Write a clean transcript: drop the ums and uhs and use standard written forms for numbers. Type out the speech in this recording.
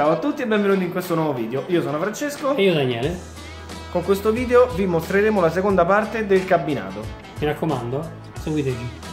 Ciao a tutti e benvenuti in questo nuovo video. Io sono Francesco. E io Daniele. Con questo video vi mostreremo la seconda parte del cabinato. Mi raccomando, seguiteci.